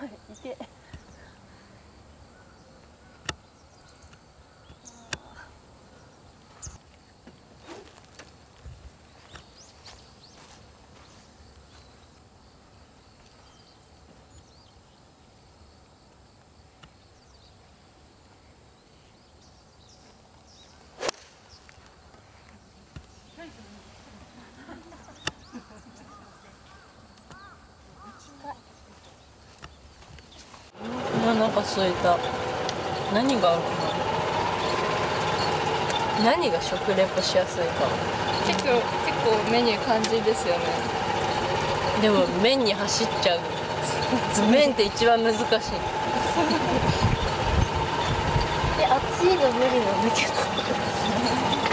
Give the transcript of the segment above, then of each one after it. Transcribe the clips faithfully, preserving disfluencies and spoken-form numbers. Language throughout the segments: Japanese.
はい、池。なんか空いた。何があるかな。何が食レポしやすいか。結構、結構メニュー感じですよね。でも麺に走っちゃう。麺って一番難しい。え、熱いの無理なんだけど。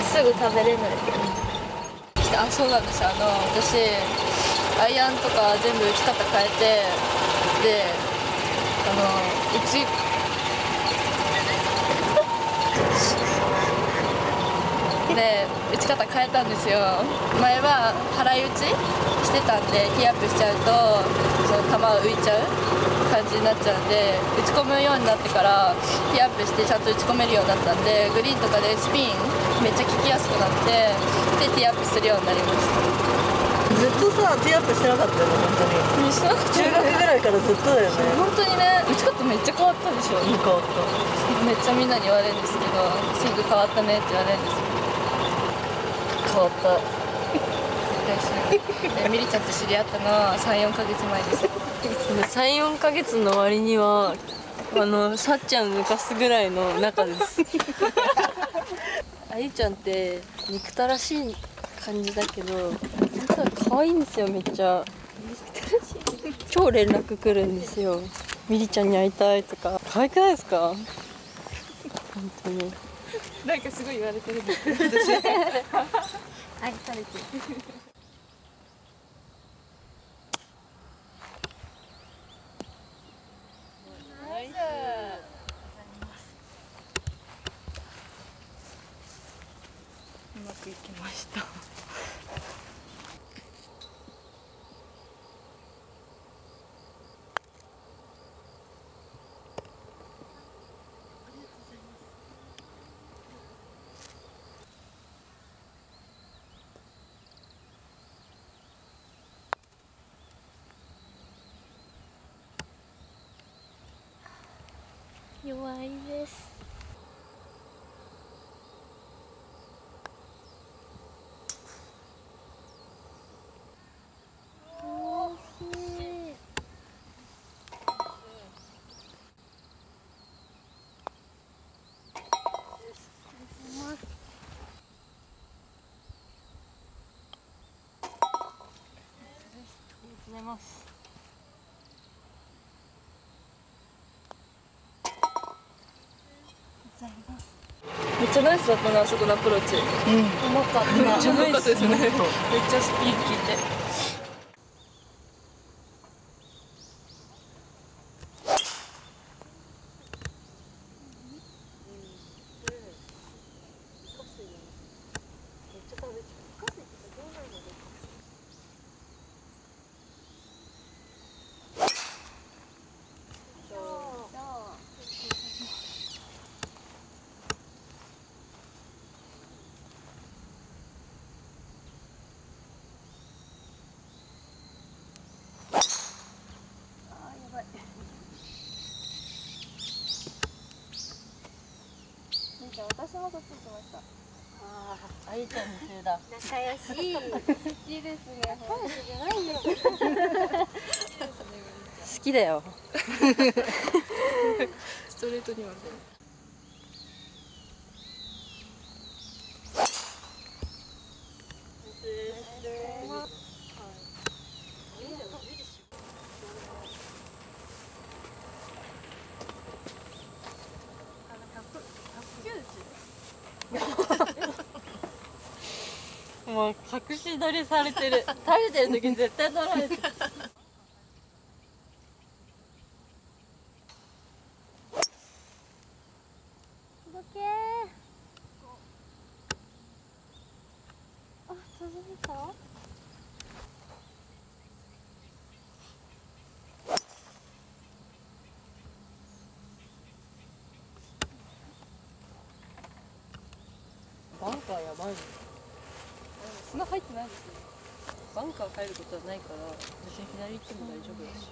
すぐ食べれないけど。あ、そうなんですよ。あの、私アイアンとか全部打ち方変えてで。あのうちで打ち方変えたんですよ。前は払い打ちしてたんで、ティーアップしちゃうとその球を浮いちゃう感じになっちゃうんで、打ち込むようになってからティーアップしてちゃんと打ち込めるようになったんで、グリーンとかでスピンめっちゃ効きやすくなって、でティーアップするようになりました。ずっとさ、ティーアップしてなかったよね、本当に。中学ぐらいからずっとだよね。本当にね、打ち方めっちゃ変わったでしょ。変わった。めっちゃみんなに言われるんですけど、スイング変わったねって言われるんですけど。変わった。嬉しい。ミリちゃんと知り合ったのはさん、よんかげつまえです。さん、よんかげつの割には、あの、さっちゃん抜かすぐらいの仲です。あゆちゃんって、憎たらしい感じだけど。可愛いんですよ、めっちゃ。超連絡来るんですよ。ミリちゃんに会いたいとか。可愛くないですか？本当に。なんかすごい言われてるんですけど。愛されてる。うまくいきました。弱いです。おはようございます。めっちゃナイスだったな、あそこのアプローチ。うん、重かった。めっちゃ重かったですね。めっちゃスピード効いて。私もそっち行きました。ああ、あゆちゃんのせいだ。仲良し。好きですね。好きだよ。ストレートには。もう隠し撮りされてる。食べてる時に絶対撮られてる。どけー。あ、届いた。カーやばいね。砂入ってないですよ。バンカー入ることはないから、別に左行っても大丈夫だし。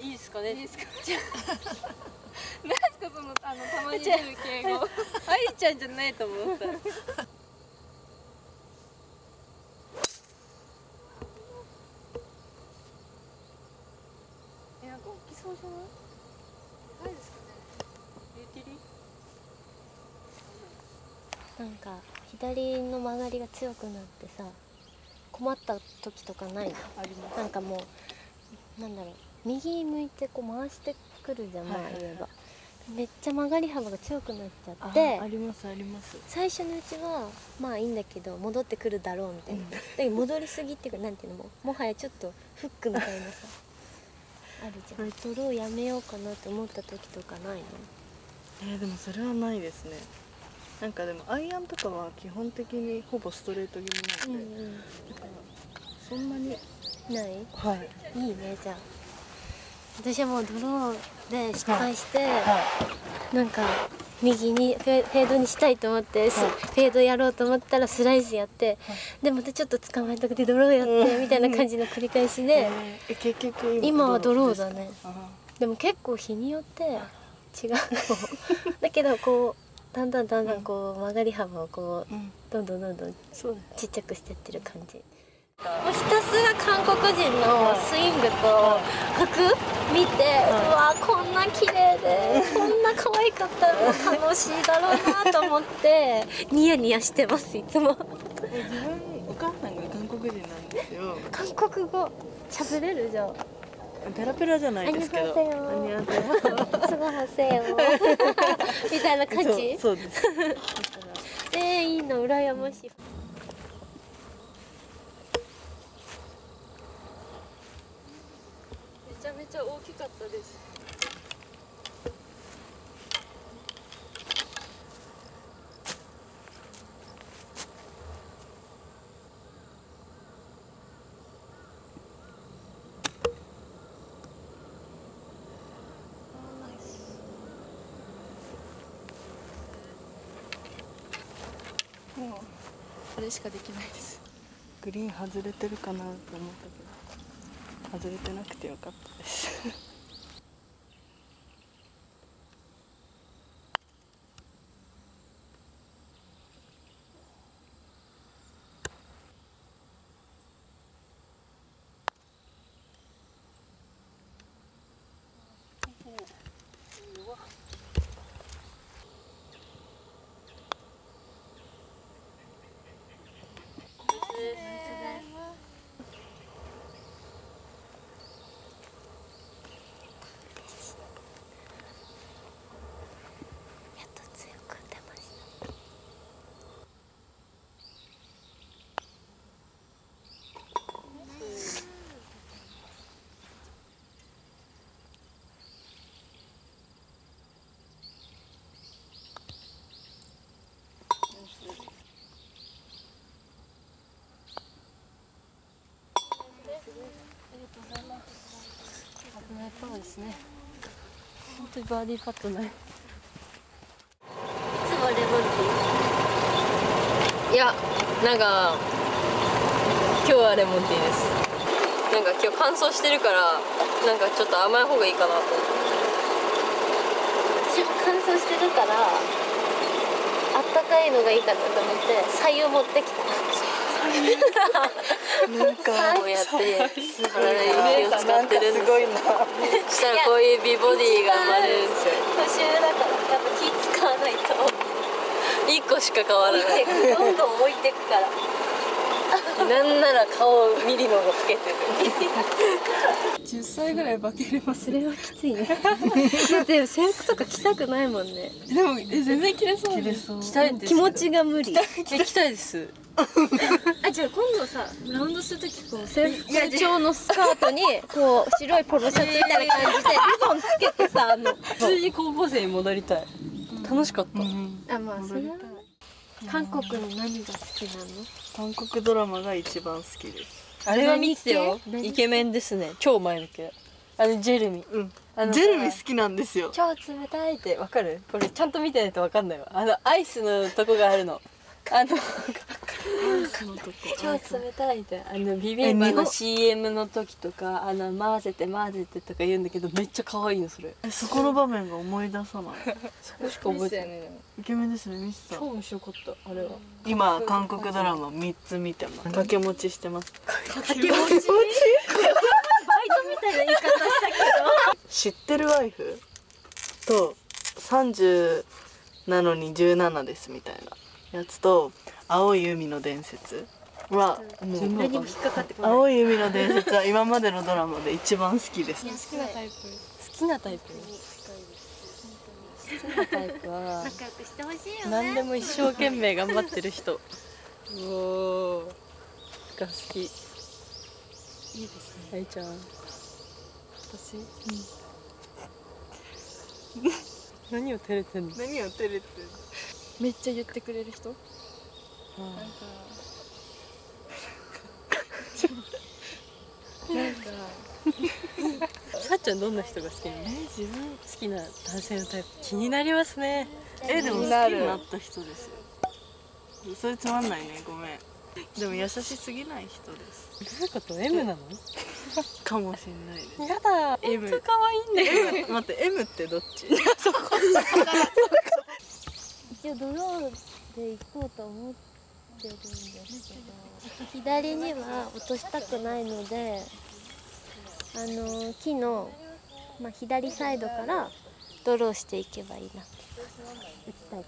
いいですか。何すかその、あのたまに出る敬語。愛ちゃんじゃないと思った。え、なんか大きそうじゃない？ないですかね。ユーティリ？なんか左の曲がりが強くなってさ、困った時とかないの？あります。なんかもうなんだろう。右向いてこう回してくるじゃん、まあ言えばめっちゃ曲がり幅が強くなっちゃって、ありますあります。最初のうちはまあいいんだけど戻ってくるだろうみたいな、うん、だけど戻りすぎっていうか、なんていうの、ももはやちょっとフックみたいなさあるじゃん。取ろうやめようかなと思った時とかないの？えー、でもそれはないですね。なんかでもアイアンとかは基本的にほぼストレート気味なので、うん、うん、だからそんなにない。はい、いいね。じゃあ私はもうドローで失敗して、はいはい、なんか右にフェードにしたいと思って、はい、フェードやろうと思ったらスライスやって、はい、でまたちょっと捕まえたくてドローやってみたいな感じの繰り返しで、えー、結局今はドローだね。でも結構日によって違うのだけど、こうだんだんだんだんこう曲がり幅をこう、うん、どんどんどんどんちっちゃくしてってる感じ。もうひたすら韓国人のスイングと服見て、うわこんな綺麗でこんな可愛かったら楽しいだろうなと思ってニヤニヤしてます、いつも。自分お母さんが韓国人なんですよ。韓国語喋れるじゃん。ペラペラじゃないですけど。すごいはせよみたいな感じ。そうです。えいいの、羨ましい。めちゃめちゃ大きかったです。もうこれしかできないです。グリーン外れてるかなと思ったけど。外れてなくてよかったですそうですね。本当にバーディーパットない。いつもレモンティー。いや、なんか今日はレモンティーです。なんか今日乾燥してるから、なんかちょっと甘い方がいいかなと思って。私も乾燥してるから、あったかいのがいいかなと思って、白湯持ってきた。なんかこうやって体に気を使ってるんですよ。したらこういう美ボディが生まれるんですよ。年上だからやっぱ気使わないといっこしか変わらない。どんどん置いてくからなんなら顔ミリの方がつけてるじゅっさいぐらい化ければそれはきついねでも制服とか着たくないもんね。でも全然着れそうです。気持ちが無理。着たいです。あ、じゃあ今度さ、ラウンドするときこう制服調のスカートにこう白いポロシャツみたいな感じでリボンつけてさ、あの普通に高校生に戻りたい。楽しかった。あ、まあそれは。韓国の何が好きなの？韓国ドラマが一番好きです。あれは見てよ。イケメンですね。超前向き。あのジェルミ。うん。あのジェルミ好きなんですよ。超冷たいってわかる？これちゃんと見てないとわかんないわ。あのアイスのとこがあるの。あの。超冷たいみたいな、あのビビンバの シーエム の時とか、あの混ぜて混ぜてとか言うんだけど、めっちゃ可愛いのそれ。え、そこの場面が思い出さない。そこしか覚えてない。イケメンですね、ミスさん。超面白かったあれは。今韓国ドラマ三つ見てます。掛け持ちしてます。掛け持ち？バイトみたいな言い方したけど。知ってるワイフとさんじゅうなのにじゅうななですみたいなやつと。青い海の伝説はもう何も引っかかってこない。青い海の伝説は今までのドラマで一番好きです。好きなタイプ。好きなタイプ。好きなタイプは仲良くしてほしいよね。何でも一生懸命頑張ってる人。おーが好き。いいですね。愛ちゃん。私。何を照れてんの？何を照れてんの？めっちゃ言ってくれる人？なんかさっちゃんどんな人が好きなの？自分好きな男性のタイプ気になりますね。え、でも好きになった人ですよ。それつまんないね、ごめん。でも優しすぎない人です。どういうこと？ エム なの？かもしんないです。やだ、エム。本当可愛いんだよ。待って、エム ってどっち？そこ。一応ドローで行こうと思ってるんですけど、左には落としたくないので、あの木の、まあ、左サイドからドローしていけばいいなって打ちたいと思い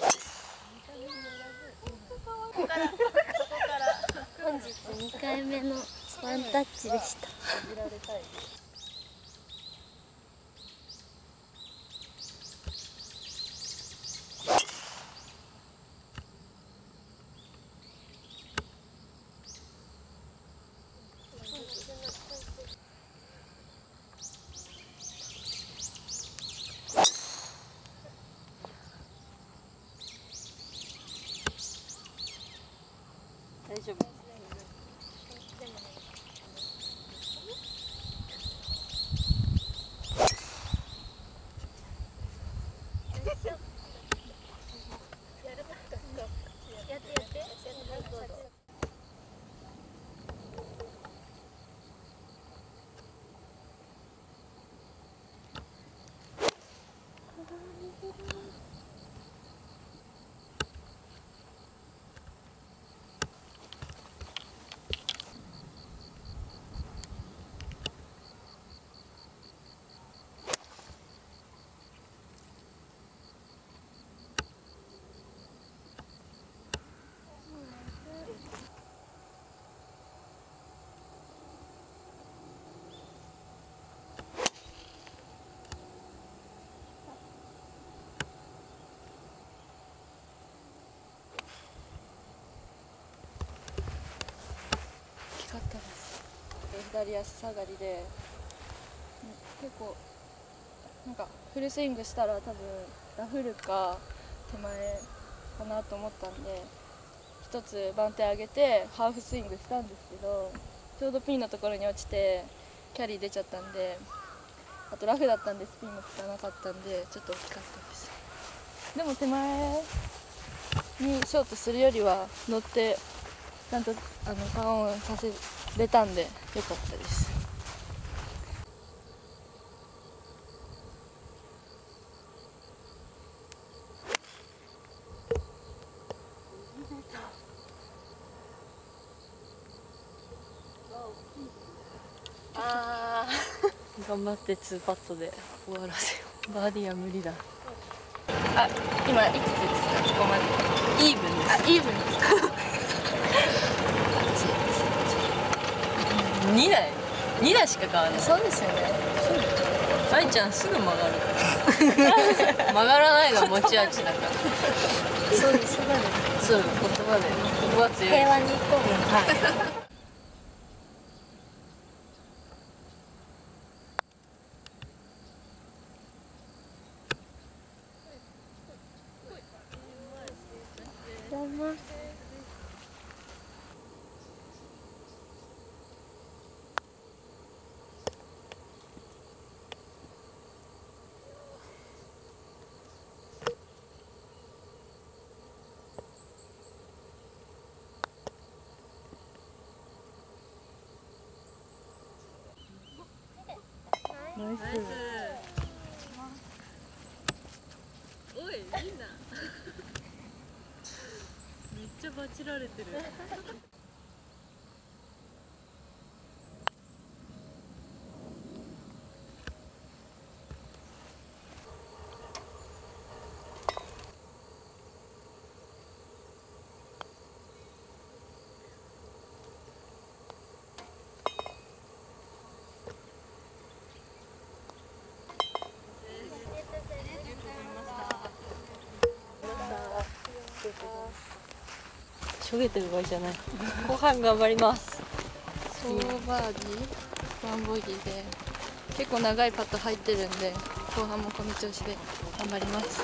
ます。本日にかいめのワンタッチでした。大丈夫。左足下がりで結構なんかフルスイングしたら多分ダフるか手前かなと思ったんで、一つ番手上げてハーフスイングしたんですけど、ちょうどピンのところに落ちてキャリー出ちゃったんで、あとラフだったんでスピンも効かなかったんでちょっと大きかったです。でも手前にショートするよりは乗ってちゃんとあのパーオンさせ出たんで良かったです。あー頑張ってツーパットで終わらせよう。バーディーは無理だ。あ、今いくつですか？ここまで。イーブンです。あ、イーブンです。にだいにだいしか買わない。そうですよね。愛ちゃんすぐ曲がるから曲がらないが持ち味だから。そうです、言葉で。そう、言葉で。言葉強い。平和に行こう。はい。ます。ナイス。おい、みんなめっちゃバチられてる。焦げてる場合じゃない。後半頑張ります。フォーバーディー、ワンボギーで結構長いパット入ってるんで、後半もこの調子で頑張ります。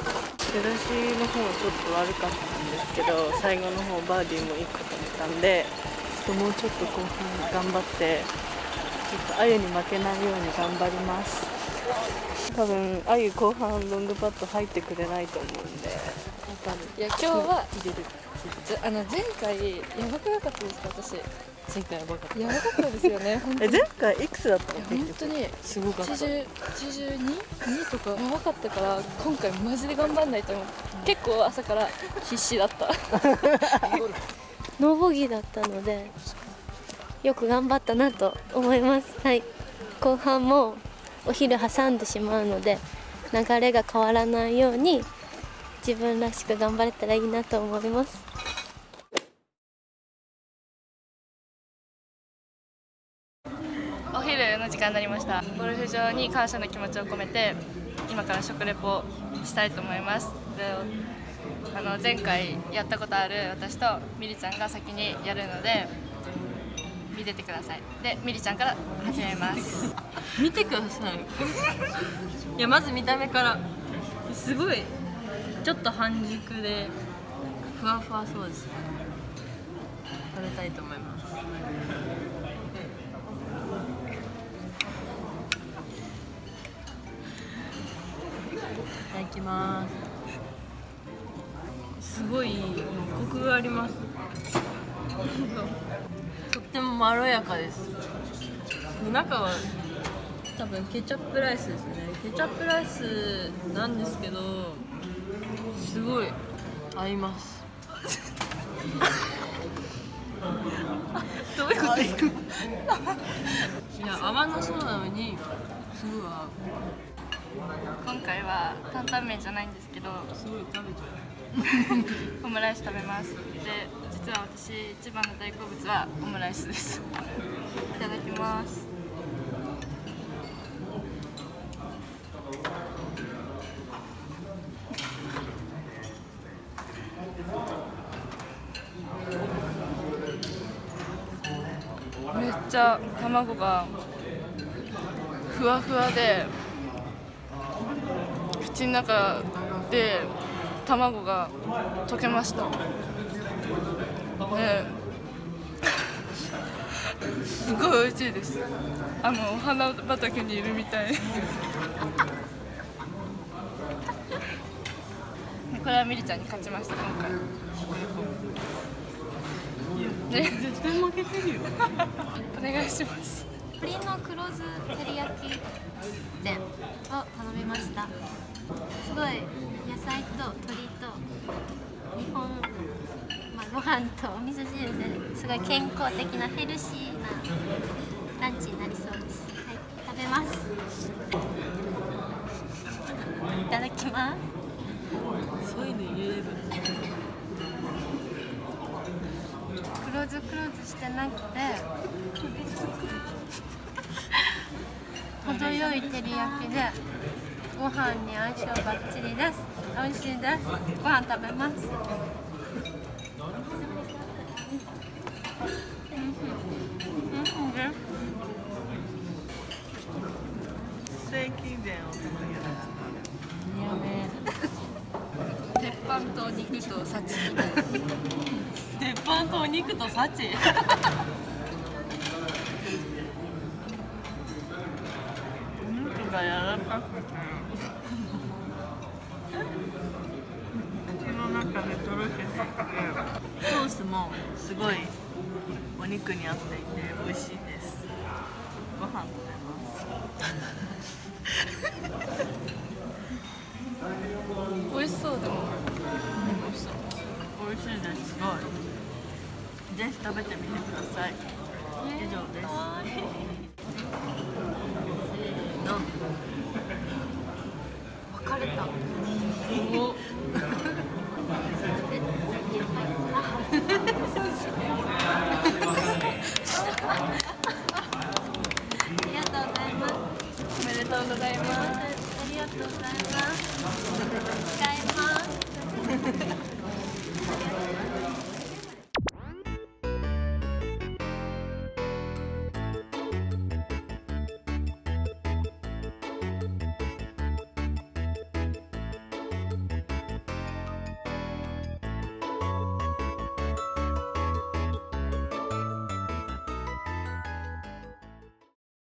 出だしの方ちょっと悪かったんですけど、最後の方バーディーもいいことにしたんで、ちょっともうちょっと後半頑張って、ちょっとアユに負けないように頑張ります。多分アユ後半ロングパット入ってくれないと思うんで。いや今日は入れる。あの前回やばくなかったですか私。前回やばかった。やばかったですよね。え前回いくつだったの？本当にすごかった。はちじゅうにとかやばかったから今回マジで頑張んないと思う。結構朝から必死だった。ノーボギーだったのでよく頑張ったなと思います。はい。後半もお昼挟んでしまうので流れが変わらないように。自分らしく頑張れたらいいなと思います。お昼の時間になりました。ゴルフ場に感謝の気持ちを込めて今から食レポしたいと思います。で、あの前回やったことある私とみりちゃんが先にやるので見ててください。で、みりちゃんから始めます。見てください。いやまず見た目からすごい。ちょっと半熟でふわふわそうですね。食べたいと思います。いただきます。すごいコクがあります。とってもまろやかです。中は多分ケチャップライスですね。ケチャップライスなんですけど。すごい合います。どういうことですか？いや泡のそうなのにすごい合う。今回は担々麺じゃないんですけど、すごい食べちゃう。オムライス食べます。で、実は私一番の大好物はオムライスです。いただきます。めっちゃ卵がふわふわで口の中で卵が溶けました。ねえすごい美味しいです。あのお花畑にいるみたい。これはみりちゃんに勝ちました今回。絶対負けてるよ。お願いします。鶏の黒酢照り焼き膳を頼みました。すごい野菜と鶏と日本、まあ、ご飯とお味噌汁ですごい健康的なヘルシーなランチになりそうです。はい、食べます。いただきます。そういうの言える。クローズクローズしてなくて程よい照り焼きでご飯に相性バッチリです。美味しいです。ご飯食べます。ステーキ膳を食べる。鉄板と肉と刺身。ゃんとお肉と幸。お肉が柔らかくて。口の中でとろけてきて、ソースもすごいお肉に合っていて美味しいです。ご飯食べます。美味しそうでも。美味しそう。美味しいです、すごい。ぜひ食べてみてください。以上です。せーの。別れた。おありがとうございます。おめでとうございます。ありがとうございます。